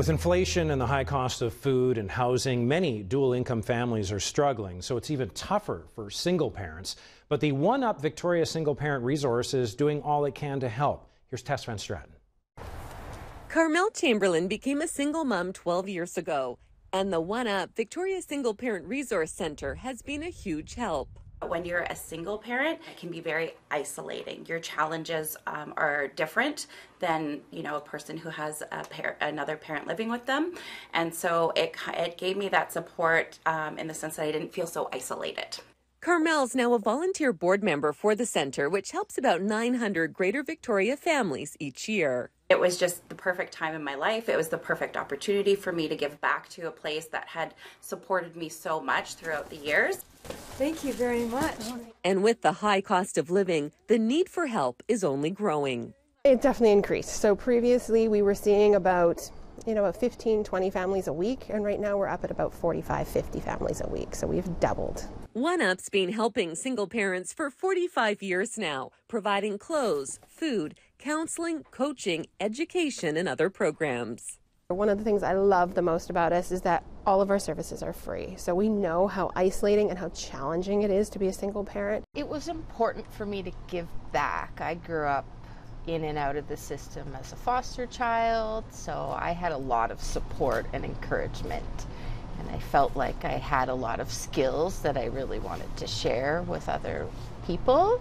With inflation and the high cost of food and housing, many dual-income families are struggling, so it's even tougher for single parents. But the 1UP Victoria Single Parent Resource is doing all it can to help. Here's Tess Van Straten. Carmel Chamberlain became a single mom 12 years ago, and the 1UP Victoria Single Parent Resource Centre has been a huge help. When you're a single parent, it can be very isolating. Your challenges are different than, you know, a person who has a another parent living with them, and so it gave me that support in the sense that I didn't feel so isolated. Carmel's now a volunteer board member for the centre, which helps about 900 Greater Victoria families each year. It was just the perfect time in my life. It was the perfect opportunity for me to give back to a place that had supported me so much throughout the years. Thank you very much. And with the high cost of living, the need for help is only growing. It definitely increased. So previously we were seeing about, you know, 15, 20 families a week, and right now we're up at about 45, 50 families a week, so we've doubled. 1UP's been helping single parents for 45 years now, providing clothes, food, counseling, coaching, education, and other programs. One of the things I love the most about us is that all of our services are free, so we know how isolating and how challenging it is to be a single parent. It was important for me to give back. I grew up in and out of the system as a foster child, so I had a lot of support and encouragement, and I felt like I had a lot of skills that I really wanted to share with other people.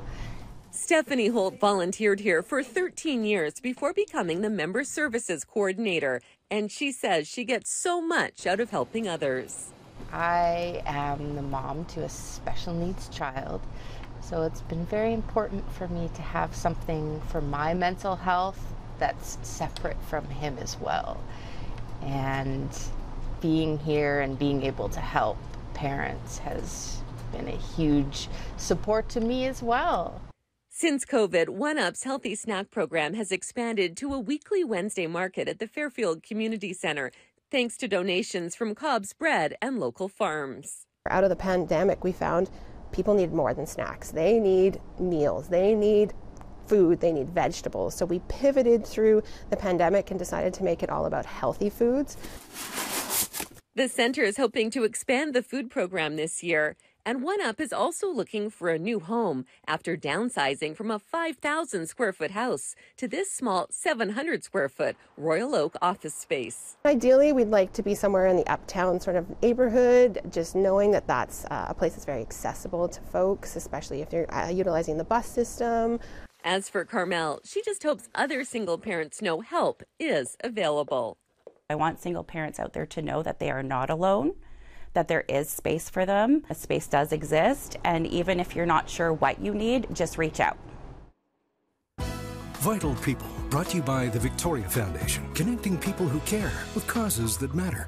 Stephanie Holt volunteered here for 13 years before becoming the Member Services Coordinator, and she says she gets so much out of helping others. I am the mom to a special needs child, so it's been very important for me to have something for my mental health that's separate from him as well. And being here and being able to help parents has been a huge support to me as well. Since COVID, 1UP's Healthy Snack Program has expanded to a weekly Wednesday market at the Fairfield Community Center, thanks to donations from Cobb's Bread and local farms. Out of the pandemic, we found people need more than snacks. They need meals. They need food. They need vegetables. So we pivoted through the pandemic and decided to make it all about healthy foods. The center is hoping to expand the food program this year. And 1UP is also looking for a new home after downsizing from a 5,000 square foot house to this small 700 square foot Royal Oak office space. Ideally, we'd like to be somewhere in the uptown sort of neighborhood, just knowing that that's a place that's very accessible to folks, especially if they're utilizing the bus system. As for Carmel, she just hopes other single parents know help is available. I want single parents out there to know that they are not alone, that there is space for them. A space does exist, and even if you're not sure what you need, just reach out. Vital People, brought to you by the Victoria Foundation, connecting people who care with causes that matter.